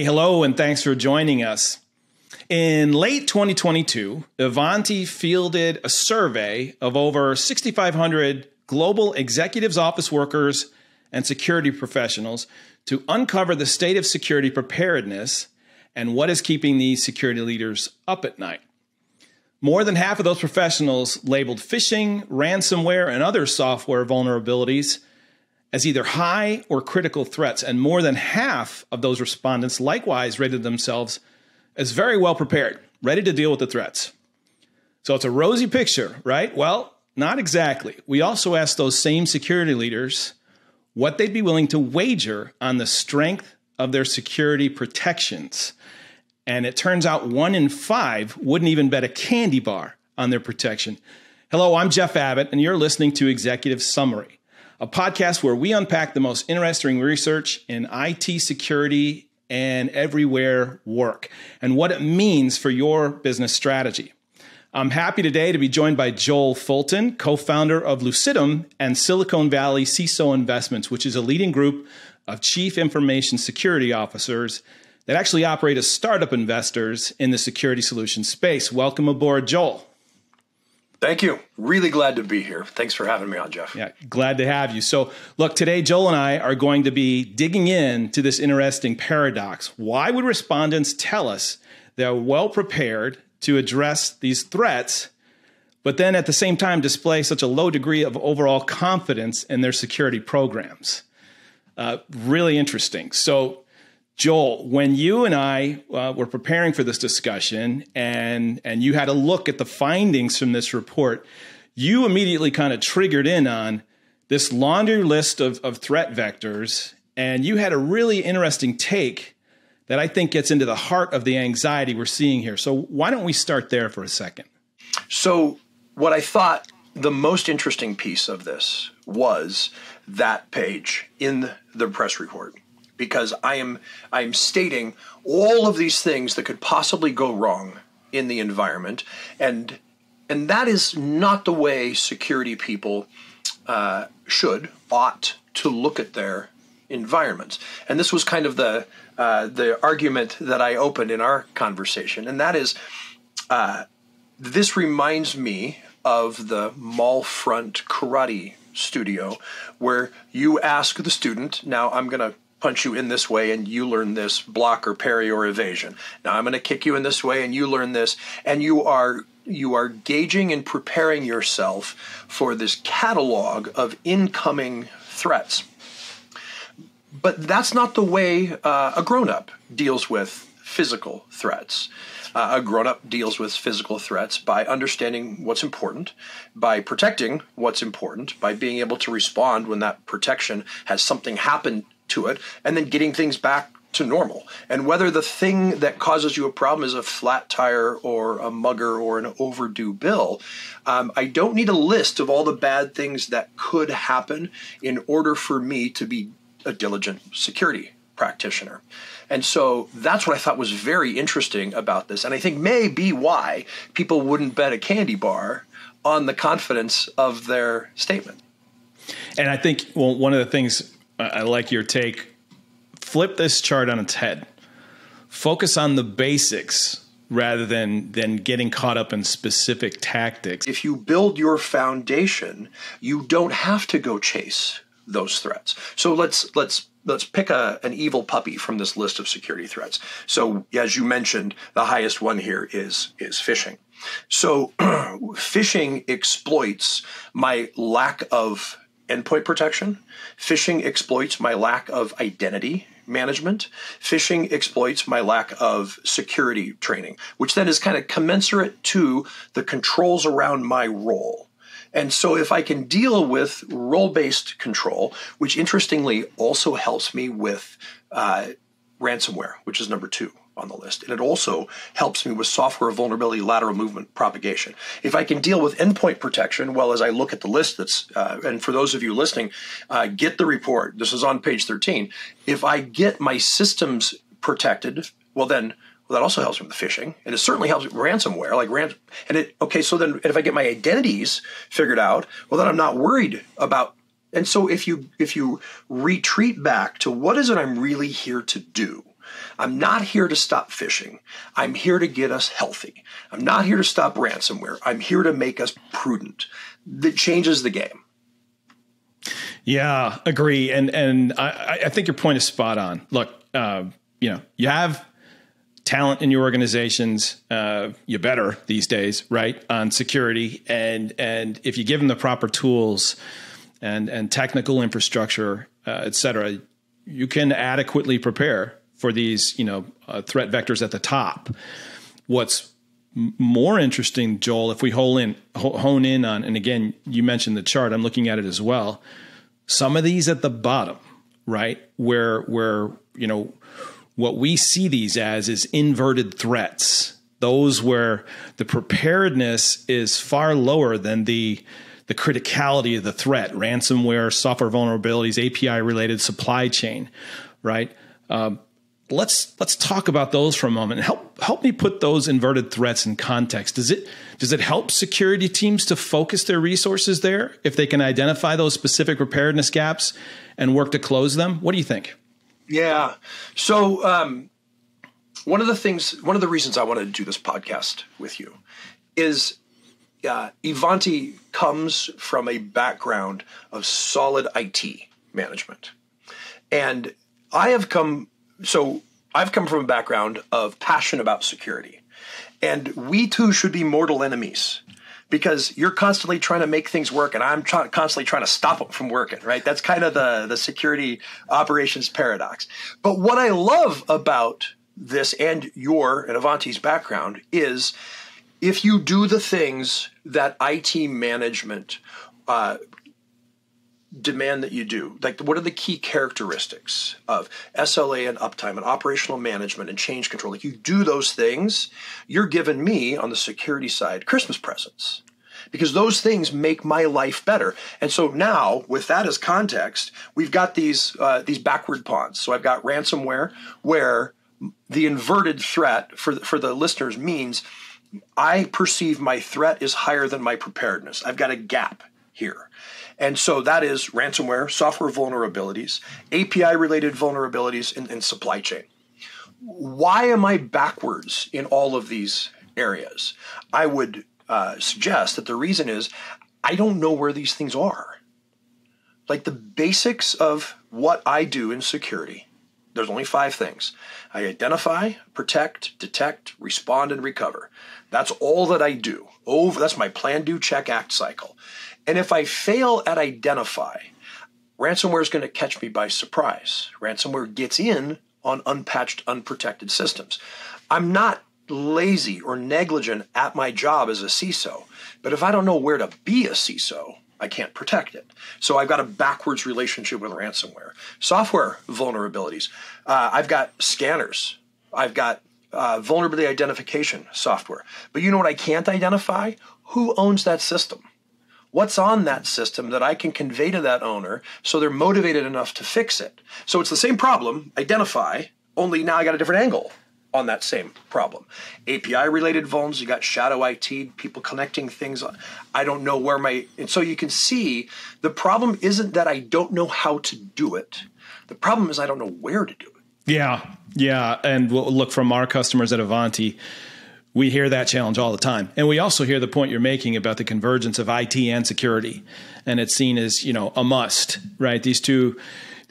Hi, hello, and thanks for joining us. In late 2022, Ivanti fielded a survey of over 6,500 global executives, office workers, and security professionals to uncover the state of security preparedness and what is keeping these security leaders up at night. More than half of those professionals labeled phishing, ransomware, and other software vulnerabilities as either high or critical threats, and more than half of those respondents likewise rated themselves as very well prepared, ready to deal with the threats. So it's a rosy picture, right? Well, not exactly. We also asked those same security leaders what they'd be willing to wager on the strength of their security protections. And it turns out 1 in 5 wouldn't even bet a candy bar on their protection. Hello, I'm Jeff Abbott, and you're listening to Executive Summary, a podcast where we unpack the most interesting research in IT security and everywhere work, and what it means for your business strategy. I'm happy today to be joined by Joel Fulton, co-founder of Lucidum and Silicon Valley CISO Investments, which is a leading group of chief information security officers that actually operate as startup investors in the security solution space. Welcome aboard, Joel. Thank you. Really glad to be here. Thanks for having me on, Jeff. Yeah, glad to have you. So look, today, Joel and I are going to be digging into this interesting paradox. Why would respondents tell us they're well prepared to address these threats, but then at the same time display such a low degree of overall confidence in their security programs? Really interesting. So Joel, when you and I were preparing for this discussion and you had a look at the findings from this report, you immediately kind of triggered in on this laundry list of threat vectors. And you had a really interesting take that I think gets into the heart of the anxiety we're seeing here. So why don't we start there for a second? So what I thought the most interesting piece of this was that page in the press report, because I am stating all of these things that could possibly go wrong in the environment. And that is not the way security people ought to look at their environments. And this was kind of the argument that I opened in our conversation. And that is, this reminds me of the mall-front karate studio where you ask the student, now I'm going to punch you in this way and you learn this block or parry or evasion. Now I'm going to kick you in this way and you learn this. And you are gauging and preparing yourself for this catalog of incoming threats. But that's not the way a grown-up deals with physical threats. A grown-up deals with physical threats by understanding what's important, by protecting what's important, by being able to respond when that protection has something happen to it, and then getting things back to normal. And whether the thing that causes you a problem is a flat tire or a mugger or an overdue bill, I don't need a list of all the bad things that could happen in order for me to be a diligent security practitioner. And so that's what I thought was very interesting about this. And I think maybe why people wouldn't bet a candy bar on the confidence of their statement. And I think, well, one of the things I like your take, flip this chart on its head, focus on the basics rather than getting caught up in specific tactics. If you build your foundation, you don't have to go chase those threats. So let's pick an evil puppy from this list of security threats. So as you mentioned, the highest one here is phishing. So phishing exploits my lack of endpoint protection. Phishing exploits my lack of identity management. Phishing exploits my lack of security training, which then is kind of commensurate to the controls around my role. And so if I can deal with role-based control, which interestingly also helps me with ransomware, which is number 2 on the list. And it also helps me with software vulnerability, lateral movement propagation. If I can deal with endpoint protection, well, as I look at the list that's, and for those of you listening, get the report. This is on page 13. If I get my systems protected, well then, well, that also helps me with phishing, and it certainly helps with ransomware. Okay, so then if I get my identities figured out, well, then I'm not worried about. And so if you retreat back to what is it I'm really here to do, I'm not here to stop phishing. I'm here to get us healthy. I'm not here to stop ransomware. I'm here to make us prudent. That changes the game. Yeah, agree. And I think your point is spot on. Look, you have talent in your organizations, you better these days, right, on security. And if you give them the proper tools and technical infrastructure, et cetera, you can adequately prepare for these, threat vectors at the top. What's more interesting, Joel, if we hone in on, and again, you mentioned the chart, I'm looking at it as well. Some of these at the bottom, right, where what we see these as is inverted threats. Those where the preparedness is far lower than the criticality of the threat, ransomware, software vulnerabilities, API-related supply chain, right? Let's talk about those for a moment. Help me put those inverted threats in context. Does it help security teams to focus their resources there if they can identify those specific preparedness gaps and work to close them? What do you think? Yeah. So one of the reasons I wanted to do this podcast with you is Ivanti comes from a background of solid IT management, and I've come from a background of passion about security, and we too should be mortal enemies because you're constantly trying to make things work and I'm constantly trying to stop them from working, right? That's kind of the security operations paradox. But what I love about this and your and Ivanti's background is if you do the things that IT management demand that you do, like what are the key characteristics of SLA and uptime and operational management and change control? Like you do those things, you're giving me on the security side Christmas presents because those things make my life better. And so now with that as context, we've got these backward pawns. So I've got ransomware where the inverted threat for the listeners means I perceive my threat is higher than my preparedness. I've got a gap here. And so that is ransomware, software vulnerabilities, API-related vulnerabilities, and supply chain. Why am I backwards in all of these areas? I would suggest that the reason is I don't know where these things are. Like the basics of what I do in security, there's only 5 things. I identify, protect, detect, respond, and recover. That's all that I do. That's my plan, do, check, act cycle. And if I fail at identify, ransomware is going to catch me by surprise. Ransomware gets in on unpatched, unprotected systems. I'm not lazy or negligent at my job as a CISO, but if I don't know where to be a CISO, I can't protect it. So I've got a backwards relationship with ransomware. Software vulnerabilities. I've got scanners. I've got vulnerability identification software. But you know what I can't identify? Who owns that system? What's on that system that I can convey to that owner so they're motivated enough to fix it? So it's the same problem, identify, only now I got a different angle on that same problem. API-related vulns, you got shadow IT, people connecting things. I don't know where and so you can see the problem isn't that I don't know how to do it. The problem is I don't know where to do it. Yeah. And we'll look, from our customers at Ivanti, we hear that challenge all the time. And we also hear the point you're making about the convergence of IT and security. And it's seen as, a must, right? These two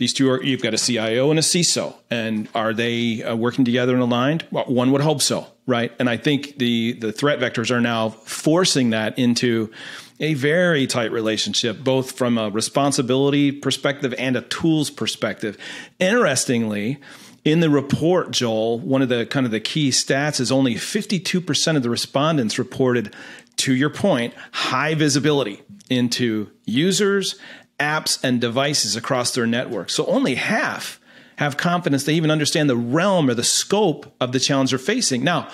are, you've got a CIO and a CISO. And are they working together and aligned? Well, one would hope so, right? And I think the threat vectors are now forcing that into a very tight relationship, both from a responsibility perspective and a tools perspective. Interestingly, in the report, Joel, one of the kind of the key stats is only 52% of the respondents reported, to your point, high visibility into users, apps, and devices across their network. So only half have confidence they even understand the realm or the scope of the challenge they're facing. Now,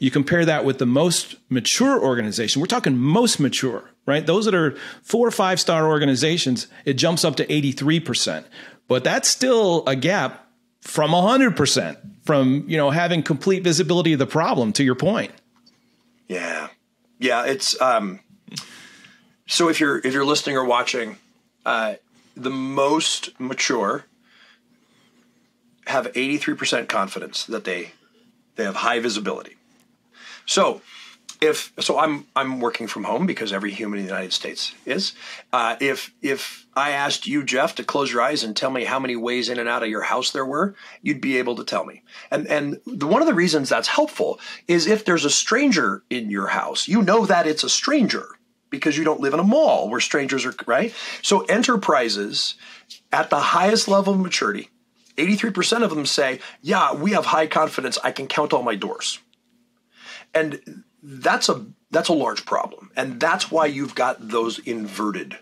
you compare that with the most mature organization. We're talking most mature, right? Those that are 4- or 5-star organizations, it jumps up to 83%. But that's still a gap from 100% from, having complete visibility of the problem, to your point. Yeah. It's, so if you're listening or watching, the most mature have 83% confidence that they have high visibility. So I'm working from home because every human in the United States is. If I asked you, Jeff, to close your eyes and tell me how many ways in and out of your house there were, you'd be able to tell me. And one of the reasons that's helpful is if there's a stranger in your house, you know that it's a stranger because you don't live in a mall where strangers are, right? So enterprises at the highest level of maturity, 83% of them say, yeah, we have high confidence. I can count all my doors. And that's a large problem. And that's why you've got those inverted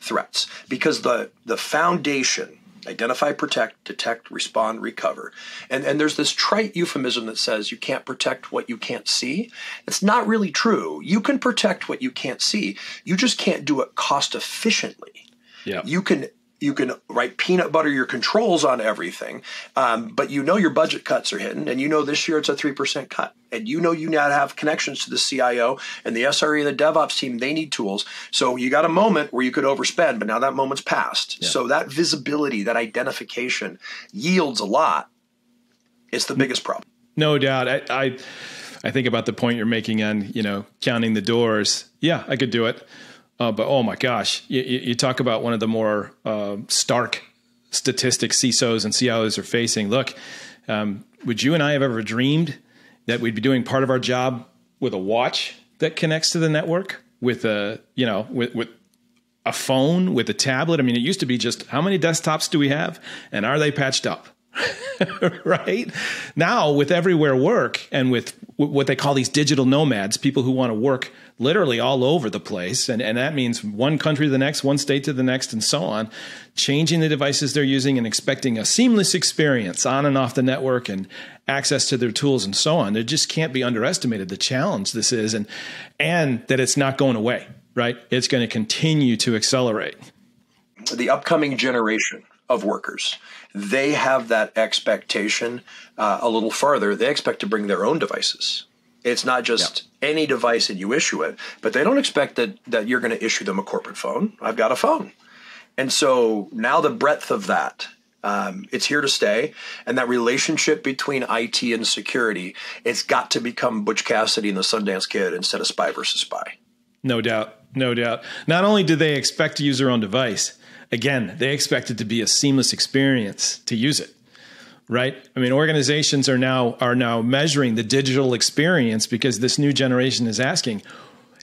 threats, because the foundation, identify, protect, detect, respond, recover. And there's this trite euphemism that says you can't protect what you can't see. It's not really true. You can protect what you can't see. You just can't do it cost efficiently. Yeah. You can write peanut butter your controls on everything, but you know your budget cuts are hidden, and you know this year it's a 3% cut, and you know you now have connections to the CIO and the SRE and the DevOps team. They need tools. So you got a moment where you could overspend, but now that moment's passed. Yeah. So that visibility, that identification yields a lot. It's the biggest problem. No doubt. I think about the point you're making on, counting the doors. Yeah, I could do it. But oh my gosh, you talk about one of the more stark statistics CISOs and CIOs are facing. Look, would you and I have ever dreamed that we'd be doing part of our job with a watch that connects to the network, with a with a phone, with a tablet? I mean, it used to be just how many desktops do we have, and are they patched up? Right? Now, with everywhere work and with what they call these digital nomads, people who want to work literally all over the place. And that means one country to the next, one state to the next, and so on, changing the devices they're using and expecting a seamless experience on and off the network and access to their tools and so on. It just can't be underestimated the challenge this is, and that it's not going away, right? It's going to continue to accelerate. The upcoming generation of workers, they have that expectation a little farther. They expect to bring their own devices. It's not just any device and you issue it, but they don't expect that you're going to issue them a corporate phone. I've got a phone. And so now the breadth of that, it's here to stay. And that relationship between IT and security, it's got to become Butch Cassidy and the Sundance Kid instead of Spy versus Spy. No doubt. No doubt. Not only do they expect to use their own device, again, they expect it to be a seamless experience to use it, right? I mean, organizations are now measuring the digital experience because this new generation is asking,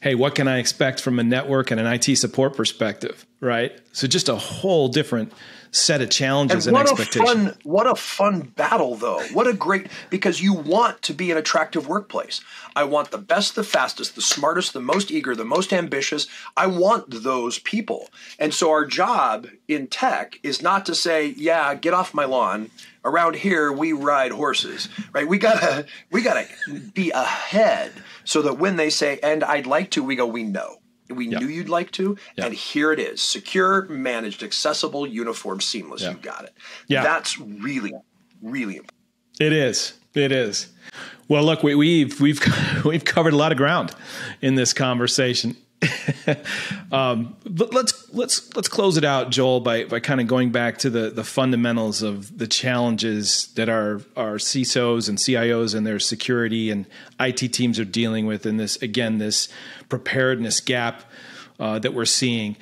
hey, what can I expect from a network and an IT support perspective, right? So just a whole different set of challenges and expectations. What a fun battle, though. What a great, because you want to be an attractive workplace. I want the best, the fastest, the smartest, the most eager, the most ambitious. I want those people. And so our job in tech is not to say, yeah, get off my lawn. Around here, we ride horses, right? We gotta be ahead so that when they say, and I'd like to, we go, we know. We knew you'd like to, and here it is. Secure, managed, accessible, uniform, seamless. You got it. Yeah. That's really, really important. It is. It is. Well, look, we've covered a lot of ground in this conversation. But let's close it out, Joel, by kind of going back to the fundamentals of the challenges that our CISOs and CIOs and their security and IT teams are dealing with in this preparedness gap that we're seeing.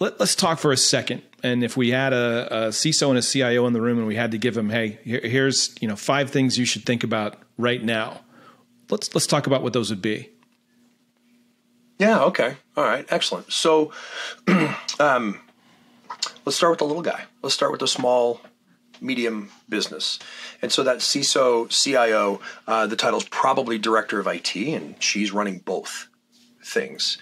Let's talk for a second. And if we had a CISO and a CIO in the room and we had to give them, hey, here's 5 things you should think about right now. Let's talk about what those would be. Yeah. Okay. All right. Excellent. So, let's start with the little guy. Let's start with the small, medium business. And so that CISO, CIO, the title's probably director of IT, and she's running both things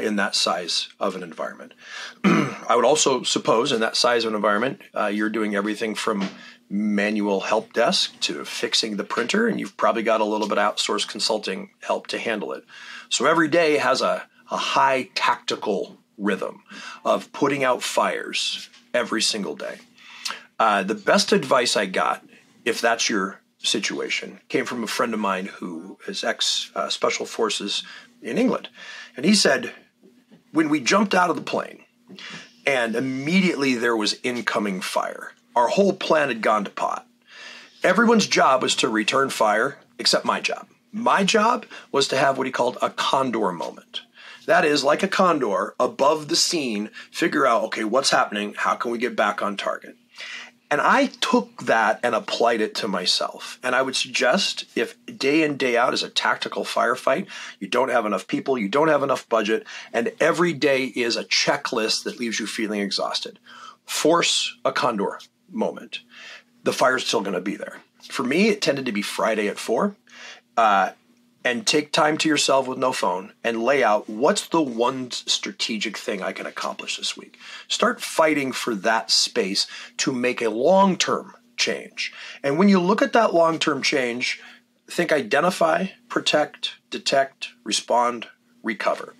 in that size of an environment. I would also suppose in that size of an environment, you're doing everything from manual help desk to fixing the printer, and you've probably got a little bit of outsourced consulting help to handle it. So every day has a high tactical rhythm of putting out fires every single day. The best advice I got, if that's your situation, came from a friend of mine who is ex-Special Forces in England. And he said, when we jumped out of the plane and immediately there was incoming fire, our whole plan had gone to pot. Everyone's job was to return fire, except my job. My job was to have what he called a condor moment. That is, like a condor, above the scene, figure out, okay, what's happening? How can we get back on target? And I took that and applied it to myself. And I would suggest if day in, day out is a tactical firefight, you don't have enough people, you don't have enough budget, and every day is a checklist that leaves you feeling exhausted. Force a condor moment. The fire's still going to be there. For me, it tended to be Friday at 4:00. And take time to yourself with no phone and lay out what's the one strategic thing I can accomplish this week. Start fighting for that space to make a long-term change. And when you look at that long-term change, think identify, protect, detect, respond, recover.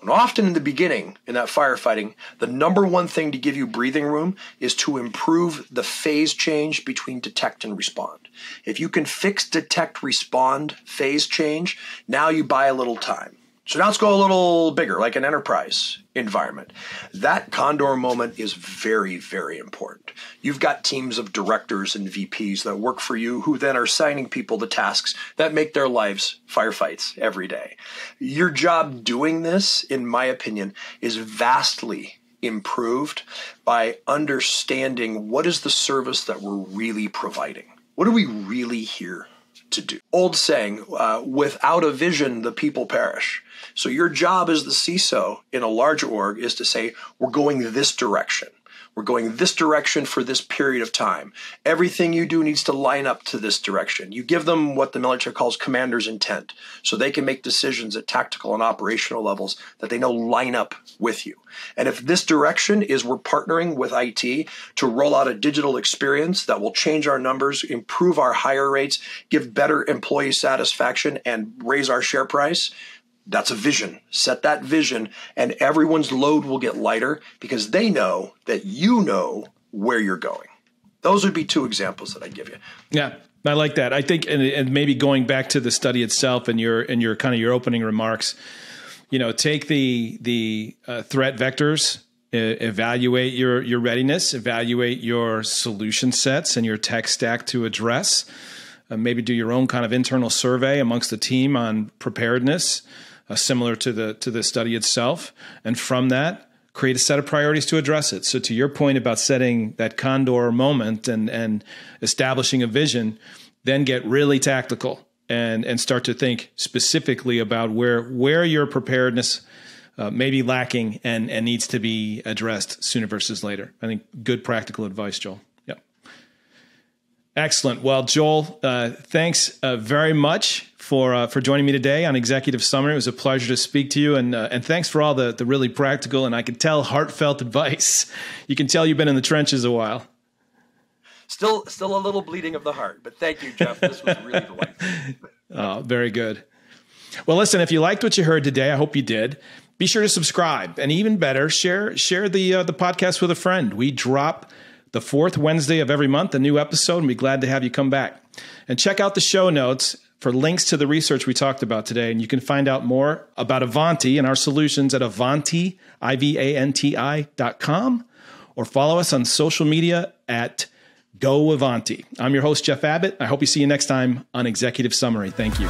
And often in the beginning, in that firefighting, the number one thing to give you breathing room is to improve the phase change between detect and respond. If you can fix detect, respond, phase change, now you buy a little time. So now let's go a little bigger, like an enterprise environment. That condor moment is very, very important. You've got teams of directors and VPs that work for you who then are assigning people the tasks that make their lives firefights every day. Your job doing this, in my opinion, is vastly improved by understanding what is the service that we're really providing. What are we really here to do? Old saying, without a vision, the people perish. So your job as the CISO in a large org is to say, we're going this direction. We're going this direction for this period of time. Everything you do needs to line up to this direction. You give them what the military calls commander's intent, so they can make decisions at tactical and operational levels that they know line up with you. And if this direction is we're partnering with IT to roll out a digital experience that will change our numbers, improve our hire rates, give better employee satisfaction, and raise our share price, that's a vision. Set that vision, and everyone's load will get lighter because they know that you know where you're going. Those would be two examples that I'd give you. Yeah, I like that. I think, and maybe going back to the study itself and your kind of your opening remarks, you know, take the threat vectors, evaluate your readiness, evaluate your solution sets and your tech stack to address. Maybe do your own kind of internal survey amongst the team on preparedness. Similar to the study itself, and from that, create a set of priorities to address it. So to your point about setting that condor moment and establishing a vision, then get really tactical and start to think specifically about where your preparedness may be lacking and needs to be addressed sooner versus later. I think good practical advice, Joel. Excellent. Well, Joel, thanks very much for joining me today on Executive Summary. It was a pleasure to speak to you, and thanks for all the really practical and I can tell heartfelt advice. You can tell you've been in the trenches a while. Still a little bleeding of the heart, but thank you, Jeff. This was really delightful. Oh, very good. Well, listen, if you liked what you heard today, I hope you did. Be sure to subscribe, and even better, share the podcast with a friend. We drop the fourth Wednesday of every month, a new episode, and we're glad to have you come back. And check out the show notes for links to the research we talked about today. And you can find out more about Ivanti and our solutions at Ivanti, IVANTI.com, or follow us on social media at Go Ivanti. I'm your host, Jeff Abbott. I hope you see you next time on Executive Summary. Thank you.